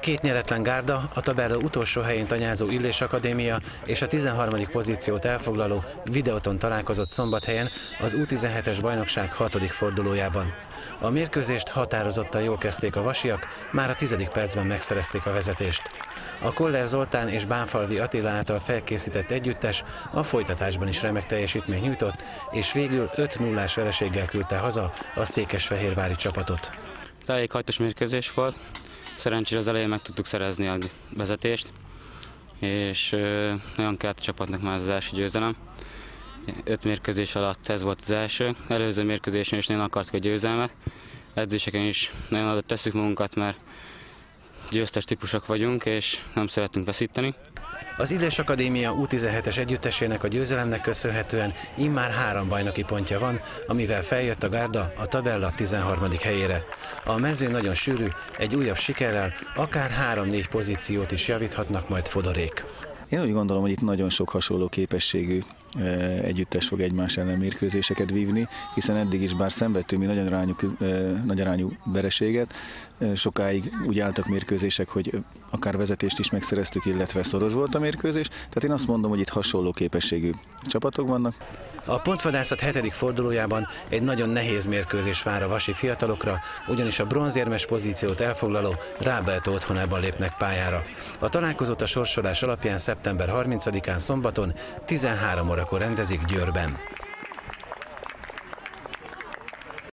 Két nyeretlen gárda, a tabella utolsó helyén tanyázó Illés Akadémia és a 13. pozíciót elfoglaló Videoton találkozott Szombathelyen az U17-es bajnokság 6. fordulójában. A mérkőzést határozottan jól kezdték a vasiak, már a 10. percben megszerezték a vezetést. A Koller Zoltán és Bánfalvi Attila által felkészített együttes a folytatásban is remek teljesítményt nyújtott, és végül 5-0-ás vereséggel küldte haza a székesfehérvári csapatot. Tájékhajtós mérkőzés volt. Szerencsére az elején meg tudtuk szerezni a vezetést, és nagyon kellett a csapatnak már az első győzelem. 5 mérkőzés alatt ez volt az első. Előző mérkőzésen is nagyon akartuk a győzelmet. Edzéseken is nagyon adott tesszük magunkat, mert győztes típusok vagyunk, és nem szeretünk veszíteni. Az Illés Akadémia U17-es együttesének a győzelemnek köszönhetően immár 3 bajnoki pontja van, amivel feljött a gárda a tabella 13. helyére. A mező nagyon sűrű, egy újabb sikerrel akár 3-4 pozíciót is javíthatnak majd Fodorék. Én úgy gondolom, hogy itt nagyon sok hasonló képességű együttes fog egymás ellen mérkőzéseket vívni, hiszen eddig is bár szenvedtünk mi nagy arányú vereséget, sokáig úgy álltak mérkőzések, hogy akár vezetést is megszereztük, illetve szoros volt a mérkőzés, tehát én azt mondom, hogy itt hasonló képességű csapatok vannak. A pontvadászat 7. fordulójában egy nagyon nehéz mérkőzés vár a vasi fiatalokra, ugyanis a bronzérmes pozíciót elfoglaló Rábelt otthonában lépnek pályára. A találkozót a sorsolás alapján szeptember 30-án szombaton 13 órakor rendezik Győrben.